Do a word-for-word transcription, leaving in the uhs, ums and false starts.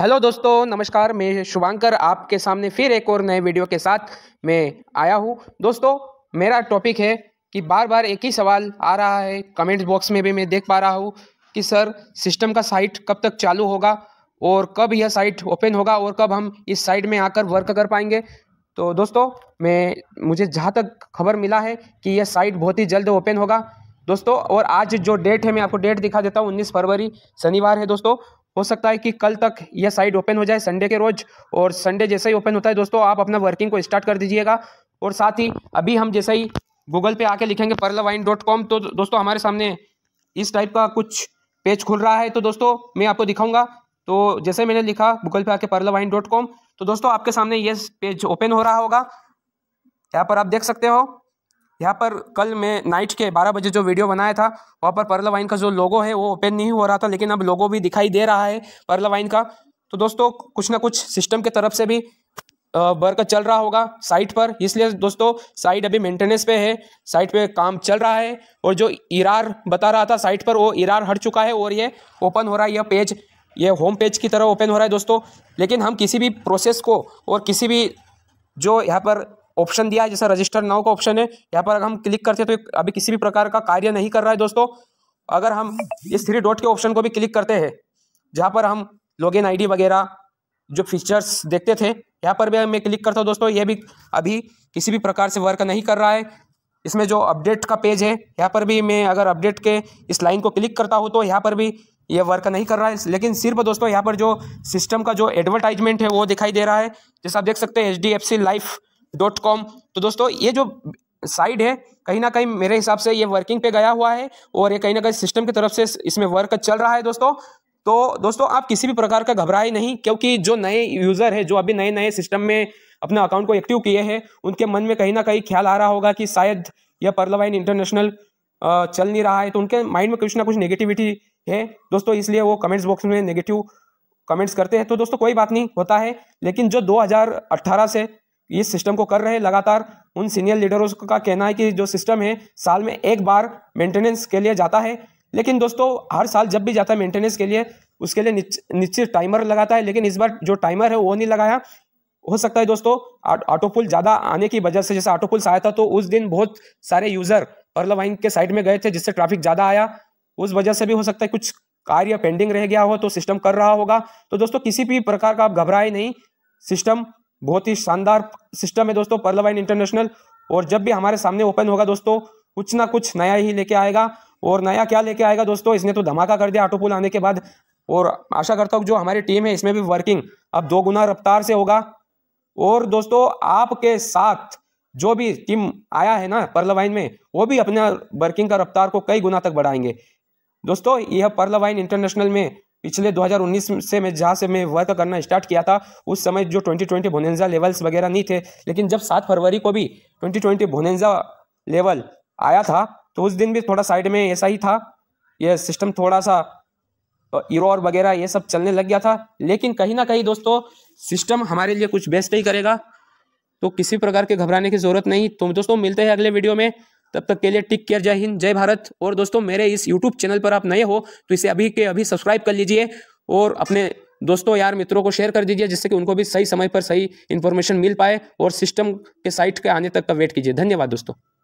Hello दोस्तों, नमस्कार। मैं शुभांकर आपके सामने फिर एक और नए वीडियो के साथ मैं आया हूँ। दोस्तों, मेरा टॉपिक है कि बार बार एक ही सवाल आ रहा है, कमेंट्स बॉक्स में भी मैं देख पा रहा हूँ कि सर सिस्टम का साइट कब तक चालू होगा और कब यह साइट ओपन होगा और कब हम इस साइट में आकर वर्क कर पाएंगे। तो दोस्तों, मैं मुझे जहाँ तक खबर मिला है कि यह साइट बहुत ही जल्द ओपन होगा दोस्तों। और आज जो डेट है, मैं आपको डेट दिखा देता हूँ, उन्नीस फरवरी शनिवार है दोस्तों। हो सकता है कि कल तक यह साइट ओपन हो जाए, संडे के रोज़। और संडे जैसे ही ओपन होता है दोस्तों, आप अपना वर्किंग को स्टार्ट कर दीजिएगा। और साथ ही अभी हम जैसे ही गूगल पे आके लिखेंगे पर्लवाइन डॉट कॉम, तो दोस्तों हमारे सामने इस टाइप का कुछ पेज खुल रहा है। तो दोस्तों मैं आपको दिखाऊँगा। तो जैसे मैंने लिखा गूगल पे आके पर्लवाइन डॉट कॉम, तो दोस्तों आपके सामने ये पेज ओपन हो रहा होगा। यहाँ पर आप देख सकते हो, यहाँ पर कल मैं नाइट के बारह बजे जो वीडियो बनाया था वहाँ पर पर्लवाइन का जो लोगो है वो ओपन नहीं हो रहा था, लेकिन अब लोगो भी दिखाई दे रहा है पर्लवाइन का। तो दोस्तों कुछ ना कुछ सिस्टम के तरफ से भी वर्क चल रहा होगा साइट पर, इसलिए दोस्तों साइट अभी मेंटेनेंस पे है, साइट पे काम चल रहा है। और जो इरार बता रहा था साइट पर, वो इरार हट चुका है और ये ओपन हो रहा है। यह पेज ये होम पेज की तरह ओपन हो रहा है दोस्तों। लेकिन हम किसी भी प्रोसेस को और किसी भी जो यहाँ पर ऑप्शन दिया है, जैसा रजिस्टर नाउ का ऑप्शन है, यहाँ पर अगर हम क्लिक करते हैं तो अभी किसी भी प्रकार का कार्य नहीं कर रहा है दोस्तों। अगर हम इस थ्री डॉट के ऑप्शन को भी क्लिक करते हैं, जहाँ पर हम लॉगिन आईडी वगैरह जो फीचर्स देखते थे, यहाँ पर भी मैं क्लिक करता हूँ दोस्तों, ये भी अभी किसी भी प्रकार से वर्क नहीं कर रहा है। इसमें जो अपडेट का पेज है, यहाँ पर भी मैं अगर अपडेट के इस लाइन को क्लिक करता हूँ तो यहाँ पर भी ये वर्क नहीं कर रहा है। लेकिन सिर्फ दोस्तों यहाँ पर जो सिस्टम का जो एडवर्टाइजमेंट है वो दिखाई दे रहा है, जैसा आप देख सकते हैं H D F C life dot com. तो दोस्तों ये जो साइट है कहीं ना कहीं मेरे हिसाब से ये वर्किंग पे गया हुआ है और ये कहीं ना कहीं सिस्टम की तरफ से इसमें वर्क चल रहा है दोस्तों। तो दोस्तों आप किसी भी प्रकार का घबराए नहीं, क्योंकि जो नए यूज़र है, जो अभी नए नए सिस्टम में अपना अकाउंट को एक्टिव किए हैं, उनके मन में कहीं ना कहीं ख्याल आ रहा होगा कि शायद यह पर्लवाइन इंटरनेशनल चल नहीं रहा है। तो उनके माइंड में कुछ ना कुछ नेगेटिविटी है दोस्तों, इसलिए वो कमेंट्स बॉक्स में नेगेटिव कमेंट्स करते हैं। तो दोस्तों कोई बात नहीं, होता है। लेकिन जो दो हज़ार अठारह से इस सिस्टम को कर रहे हैं लगातार, उन सीनियर लीडरों का कहना है कि जो सिस्टम है साल में एक बार मेंटेनेंस के लिए जाता है। लेकिन दोस्तों हर साल जब भी जाता है मेंटेनेंस के लिए, उसके लिए निश्चित टाइमर लगाता है, लेकिन इस बार जो टाइमर है वो नहीं लगाया। हो सकता है दोस्तों ऑटोपुल ज़्यादा आने की वजह से, जैसे ऑटोपुल्स आया था तो उस दिन बहुत सारे यूज़र पर्लवाइन के साइड में गए थे, जिससे ट्रैफिक ज़्यादा आया, उस वजह से भी हो सकता है कुछ कार्य पेंडिंग रह गया हो तो सिस्टम कर रहा होगा। तो दोस्तों किसी भी प्रकार का आप घबराए नहीं, सिस्टम बहुत ही शानदार सिस्टम है दोस्तों पर्लवाइन इंटरनेशनल। और जब भी हमारे सामने ओपन होगा दोस्तों, कुछ ना कुछ नया ही लेके आएगा। और नया क्या लेके आएगा दोस्तों, इसने तो धमाका कर दिया ऑटोपुल आने के बाद। और आशा करता हूँ जो हमारी टीम है इसमें भी वर्किंग अब दो गुना रफ्तार से होगा। और दोस्तों आपके साथ जो भी टीम आया है ना पर्लवाइन में, वो भी अपना वर्किंग का रफ्तार को कई गुना तक बढ़ाएंगे दोस्तों। यह पर्लवाइन इंटरनेशनल में पिछले दो हज़ार उन्नीस से मैं जहाँ से मैं वर्क करना स्टार्ट किया था, उस समय जो ट्वेंटी ट्वेंटी बोनेंजा लेवल्स वगैरह नहीं थे, लेकिन जब सात फरवरी को भी ट्वेंटी ट्वेंटी बोनेंजा लेवल आया था तो उस दिन भी थोड़ा साइड में ऐसा ही था, यह सिस्टम थोड़ा सा इरोर वगैरह ये सब चलने लग गया था। लेकिन कहीं ना कहीं दोस्तों सिस्टम हमारे लिए कुछ बेस्ट ही करेगा, तो किसी प्रकार के घबराने की ज़रूरत नहीं। तो दोस्तों मिलते हैं अगले वीडियो में, तब तक के लिए टेक केयर, जय हिंद, जय भारत। और दोस्तों मेरे इस यूट्यूब चैनल पर आप नए हो तो इसे अभी के अभी सब्सक्राइब कर लीजिए और अपने दोस्तों यार मित्रों को शेयर कर दीजिए, जिससे कि उनको भी सही समय पर सही इन्फॉर्मेशन मिल पाए और सिस्टम के साइट के आने तक का वेट कीजिए। धन्यवाद दोस्तों।